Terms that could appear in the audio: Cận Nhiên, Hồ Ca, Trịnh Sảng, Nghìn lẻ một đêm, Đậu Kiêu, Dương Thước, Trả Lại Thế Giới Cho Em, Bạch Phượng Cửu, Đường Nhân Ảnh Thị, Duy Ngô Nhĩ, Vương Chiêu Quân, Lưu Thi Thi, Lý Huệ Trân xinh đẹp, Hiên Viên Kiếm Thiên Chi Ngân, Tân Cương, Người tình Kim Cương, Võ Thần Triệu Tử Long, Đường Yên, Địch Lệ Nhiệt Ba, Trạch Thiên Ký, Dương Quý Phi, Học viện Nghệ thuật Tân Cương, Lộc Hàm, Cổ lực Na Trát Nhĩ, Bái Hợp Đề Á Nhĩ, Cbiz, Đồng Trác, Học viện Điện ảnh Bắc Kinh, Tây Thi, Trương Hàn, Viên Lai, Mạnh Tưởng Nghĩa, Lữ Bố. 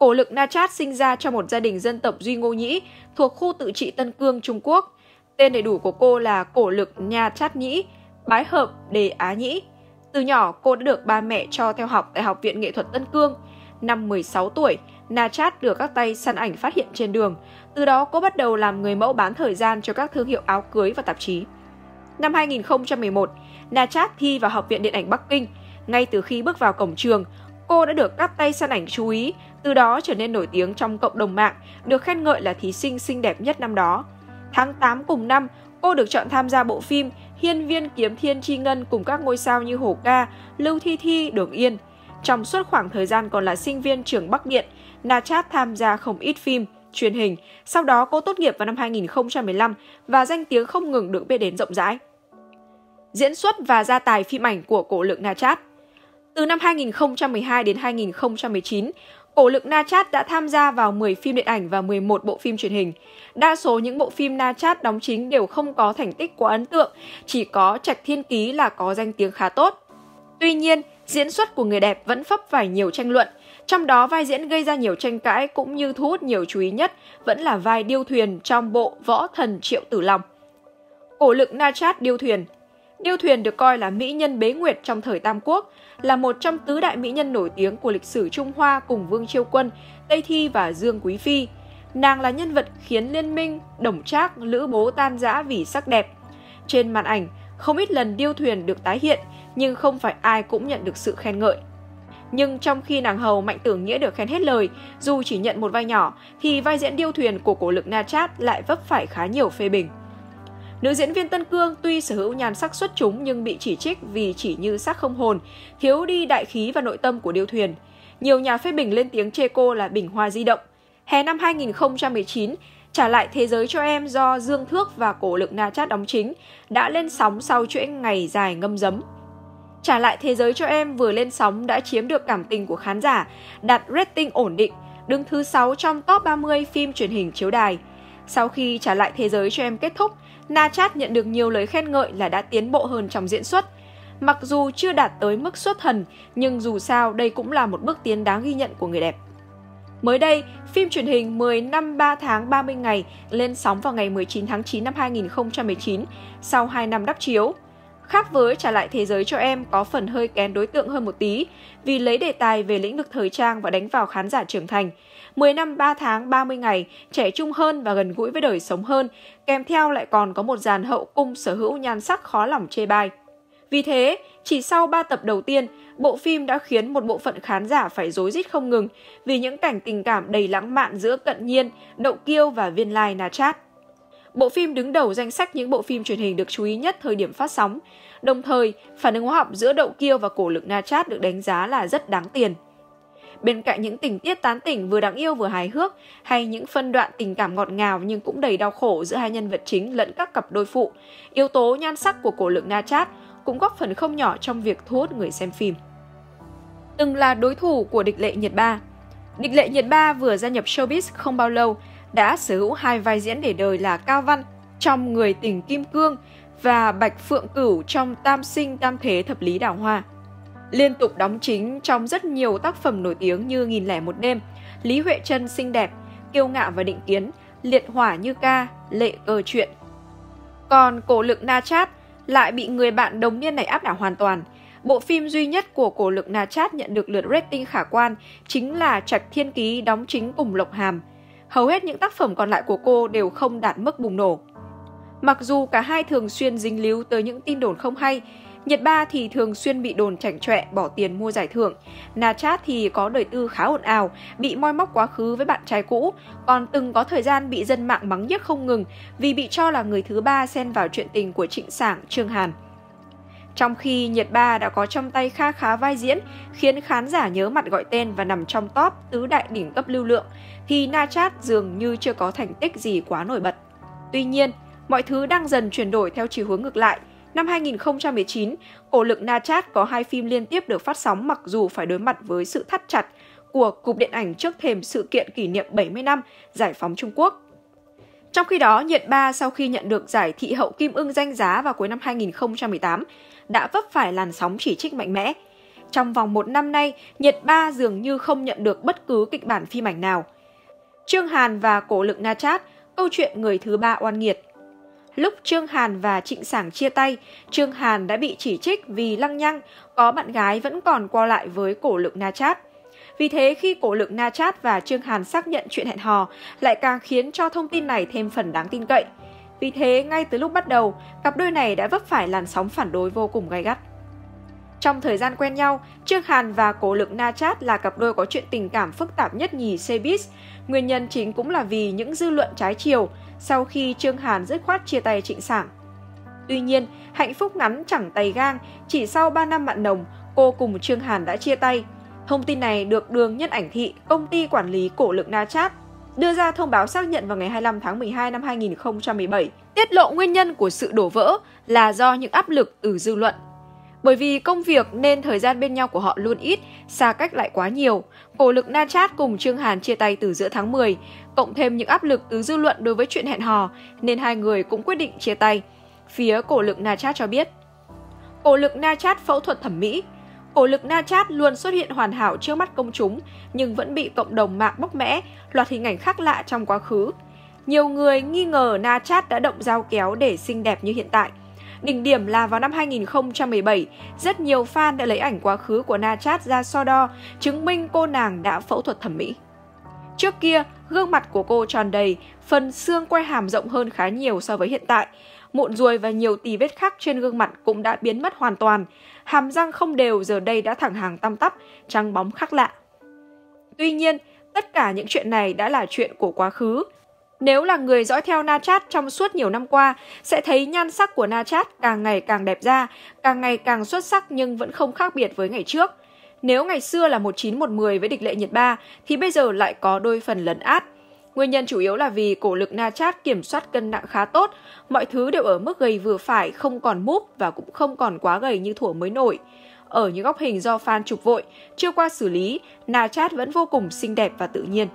Cổ lực Na Trát sinh ra trong một gia đình dân tộc Duy Ngô Nhĩ thuộc khu tự trị Tân Cương, Trung Quốc. Tên đầy đủ của cô là Cổ lực Na Trát Nhĩ, Bái Hợp Đề Á Nhĩ. Từ nhỏ, cô đã được ba mẹ cho theo học tại Học viện Nghệ thuật Tân Cương. Năm 16 tuổi, Na Trát được các tay săn ảnh phát hiện trên đường. Từ đó, cô bắt đầu làm người mẫu bán thời gian cho các thương hiệu áo cưới và tạp chí. Năm 2011, Na Trát thi vào Học viện Điện ảnh Bắc Kinh. Ngay từ khi bước vào cổng trường, cô đã được các tay săn ảnh chú ý, từ đó trở nên nổi tiếng trong cộng đồng mạng, được khen ngợi là thí sinh xinh đẹp nhất năm đó. Tháng 8 cùng năm, cô được chọn tham gia bộ phim Hiên Viên Kiếm Thiên Chi Ngân cùng các ngôi sao như Hồ Ca, Lưu Thi Thi, Đường Yên. Trong suốt khoảng thời gian còn là sinh viên trường Bắc Điện, Na Trát tham gia không ít phim, truyền hình. Sau đó cô tốt nghiệp vào năm 2015 và danh tiếng không ngừng được biết đến rộng rãi. Diễn xuất và gia tài phim ảnh của Cổ lực Na Trát. Từ năm 2012 đến 2019, Cổ lực Na Trát đã tham gia vào 10 phim điện ảnh và 11 bộ phim truyền hình. Đa số những bộ phim Na Trát đóng chính đều không có thành tích quá ấn tượng, chỉ có Trạch Thiên Ký là có danh tiếng khá tốt. Tuy nhiên, diễn xuất của người đẹp vẫn vấp phải nhiều tranh luận, trong đó vai diễn gây ra nhiều tranh cãi cũng như thu hút nhiều chú ý nhất vẫn là vai điêu thuyền trong bộ Võ Thần Triệu Tử Long. Cổ lực Na Trát điêu thuyền. Điêu thuyền được coi là mỹ nhân bế nguyệt trong thời Tam Quốc, là một trong tứ đại mỹ nhân nổi tiếng của lịch sử Trung Hoa cùng Vương Chiêu Quân, Tây Thi và Dương Quý Phi. Nàng là nhân vật khiến liên minh Đồng Trác, Lữ Bố tan rã vì sắc đẹp. Trên màn ảnh, không ít lần điêu thuyền được tái hiện, nhưng không phải ai cũng nhận được sự khen ngợi. Nhưng trong khi nàng hầu Mạnh Tưởng Nghĩa được khen hết lời, dù chỉ nhận một vai nhỏ, thì vai diễn điêu thuyền của Cổ lực Na Trát lại vấp phải khá nhiều phê bình. Nữ diễn viên Tân Cương tuy sở hữu nhan sắc xuất chúng nhưng bị chỉ trích vì chỉ như xác không hồn, thiếu đi đại khí và nội tâm của điêu thuyền. Nhiều nhà phê bình lên tiếng chê cô là bình hoa di động. Hè năm 2019, Trả Lại Thế Giới Cho Em do Dương Thước và Cổ lực Na Trát đóng chính đã lên sóng sau chuỗi ngày dài ngâm giấm. Trả Lại Thế Giới Cho Em vừa lên sóng đã chiếm được cảm tình của khán giả, đạt rating ổn định, đứng thứ 6 trong top 30 phim truyền hình chiếu đài. Sau khi Trả Lại Thế Giới Cho Em kết thúc, Na Trát nhận được nhiều lời khen ngợi là đã tiến bộ hơn trong diễn xuất. Mặc dù chưa đạt tới mức xuất thần, nhưng dù sao đây cũng là một bước tiến đáng ghi nhận của người đẹp. Mới đây, phim truyền hình 10 năm 3 tháng 30 ngày lên sóng vào ngày 19 tháng 9 năm 2019, sau 2 năm đắp chiếu. Khác với Trả Lại Thế Giới Cho Em có phần hơi kén đối tượng hơn một tí, vì lấy đề tài về lĩnh vực thời trang và đánh vào khán giả trưởng thành. 10 năm 3 tháng 30 ngày, trẻ trung hơn và gần gũi với đời sống hơn, kèm theo lại còn có một dàn hậu cung sở hữu nhan sắc khó lòng chê bai. Vì thế, chỉ sau 3 tập đầu tiên, bộ phim đã khiến một bộ phận khán giả phải rối rít không ngừng vì những cảnh tình cảm đầy lãng mạn giữa Cận Nhiên, Đậu Kiêu và Viên Lai Na Trát. Bộ phim đứng đầu danh sách những bộ phim truyền hình được chú ý nhất thời điểm phát sóng. Đồng thời, phản ứng hóa học giữa Đậu Kiêu và Cổ lực Na Trát được đánh giá là rất đáng tiền. Bên cạnh những tình tiết tán tỉnh vừa đáng yêu vừa hài hước hay những phân đoạn tình cảm ngọt ngào nhưng cũng đầy đau khổ giữa hai nhân vật chính lẫn các cặp đôi phụ, yếu tố nhan sắc của Cổ lực Na Trát cũng góp phần không nhỏ trong việc thu hút người xem phim. Từng là đối thủ của Địch Lệ Nhiệt Ba. Địch Lệ Nhiệt Ba vừa gia nhập showbiz không bao lâu, đã sở hữu hai vai diễn để đời là Cao Văn trong Người Tình Kim Cương và Bạch Phượng Cửu trong Tam Sinh Tam Thế Thập Lý Đào Hoa. Liên tục đóng chính trong rất nhiều tác phẩm nổi tiếng như Nghìn Lẻ Một Đêm, Lý Huệ Trân Xinh Đẹp, Kiêu Ngạo và Định Kiến, Liệt Hỏa Như Ca, Lệ Cơ Chuyện. Còn Cổ lực Na Trát lại bị người bạn đồng niên này áp đảo hoàn toàn. Bộ phim duy nhất của Cổ lực Na Trát nhận được lượt rating khả quan chính là Trạch Thiên Ký đóng chính cùng Lộc Hàm. Hầu hết những tác phẩm còn lại của cô đều không đạt mức bùng nổ. Mặc dù cả hai thường xuyên dính líu tới những tin đồn không hay, Nhiệt Ba thì thường xuyên bị đồn chảnh chọe bỏ tiền mua giải thưởng, Na Trát thì có đời tư khá ồn ào, bị moi móc quá khứ với bạn trai cũ, còn từng có thời gian bị dân mạng mắng nhiếc không ngừng vì bị cho là người thứ ba xen vào chuyện tình của Trịnh Sảng, Trương Hàn. Trong khi Nhiệt Ba đã có trong tay kha khá vai diễn khiến khán giả nhớ mặt gọi tên và nằm trong top tứ đại đỉnh cấp lưu lượng, thì Na Trát dường như chưa có thành tích gì quá nổi bật. Tuy nhiên, mọi thứ đang dần chuyển đổi theo chiều hướng ngược lại. Năm 2019, Cổ lực Na Trát có hai phim liên tiếp được phát sóng mặc dù phải đối mặt với sự thắt chặt của Cục Điện ảnh trước thềm sự kiện kỷ niệm 70 năm Giải phóng Trung Quốc. Trong khi đó, Nhiệt Ba sau khi nhận được giải Thị hậu Kim Ưng danh giá vào cuối năm 2018 đã vấp phải làn sóng chỉ trích mạnh mẽ. Trong vòng một năm nay, Nhiệt Ba dường như không nhận được bất cứ kịch bản phim ảnh nào. Trương Hàn và Cổ lực Na Trát, câu chuyện người thứ ba oan nghiệt. Lúc Trương Hàn và Trịnh Sảng chia tay, Trương Hàn đã bị chỉ trích vì lăng nhăng, có bạn gái vẫn còn qua lại với Cổ lực Na Trát. Vì thế khi Cổ lực Na Trát và Trương Hàn xác nhận chuyện hẹn hò lại càng khiến cho thông tin này thêm phần đáng tin cậy. Vì thế ngay từ lúc bắt đầu, cặp đôi này đã vấp phải làn sóng phản đối vô cùng gay gắt. Trong thời gian quen nhau, Trương Hàn và Cổ lực Na Trát là cặp đôi có chuyện tình cảm phức tạp nhất nhì Cbiz. Nguyên nhân chính cũng là vì những dư luận trái chiều sau khi Trương Hàn dứt khoát chia tay Trịnh Sảng. Tuy nhiên, hạnh phúc ngắn chẳng tay gang, chỉ sau 3 năm mặn nồng, cô cùng Trương Hàn đã chia tay. Thông tin này được Đường Nhân Ảnh Thị, công ty quản lý Cổ lực Na Trát, đưa ra thông báo xác nhận vào ngày 25 tháng 12 năm 2017, tiết lộ nguyên nhân của sự đổ vỡ là do những áp lực từ dư luận. Bởi vì công việc nên thời gian bên nhau của họ luôn ít, xa cách lại quá nhiều. Cổ lực Na Trát cùng Trương Hàn chia tay từ giữa tháng 10, cộng thêm những áp lực từ dư luận đối với chuyện hẹn hò, nên hai người cũng quyết định chia tay. Phía Cổ lực Na Trát cho biết, Cổ lực Na Trát phẫu thuật thẩm mỹ. Cổ lực Na Trát luôn xuất hiện hoàn hảo trước mắt công chúng, nhưng vẫn bị cộng đồng mạng bóc mẽ, loạt hình ảnh khác lạ trong quá khứ. Nhiều người nghi ngờ Na Trát đã động dao kéo để xinh đẹp như hiện tại. Đỉnh điểm là vào năm 2017, rất nhiều fan đã lấy ảnh quá khứ của Na Trát ra so đo, chứng minh cô nàng đã phẫu thuật thẩm mỹ. Trước kia, gương mặt của cô tròn đầy, phần xương quai hàm rộng hơn khá nhiều so với hiện tại. Mụn ruồi và nhiều tì vết khác trên gương mặt cũng đã biến mất hoàn toàn. Hàm răng không đều giờ đây đã thẳng hàng tăm tắp, trắng bóng khác lạ. Tuy nhiên, tất cả những chuyện này đã là chuyện của quá khứ. Nếu là người dõi theo Na Trát trong suốt nhiều năm qua, sẽ thấy nhan sắc của Na Trát càng ngày càng đẹp ra, càng ngày càng xuất sắc nhưng vẫn không khác biệt với ngày trước. Nếu ngày xưa là 19-110 với Địch Lệ Nhiệt Ba, thì bây giờ lại có đôi phần lấn át. Nguyên nhân chủ yếu là vì Cổ lực Na Trát kiểm soát cân nặng khá tốt, mọi thứ đều ở mức gầy vừa phải, không còn múp và cũng không còn quá gầy như thuở mới nổi. Ở những góc hình do fan chụp vội, chưa qua xử lý, Na Trát vẫn vô cùng xinh đẹp và tự nhiên.